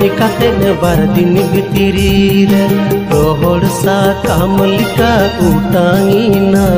टेकातेन बारदिन भितिरीर तोहर सा कामलिका उतांगिना।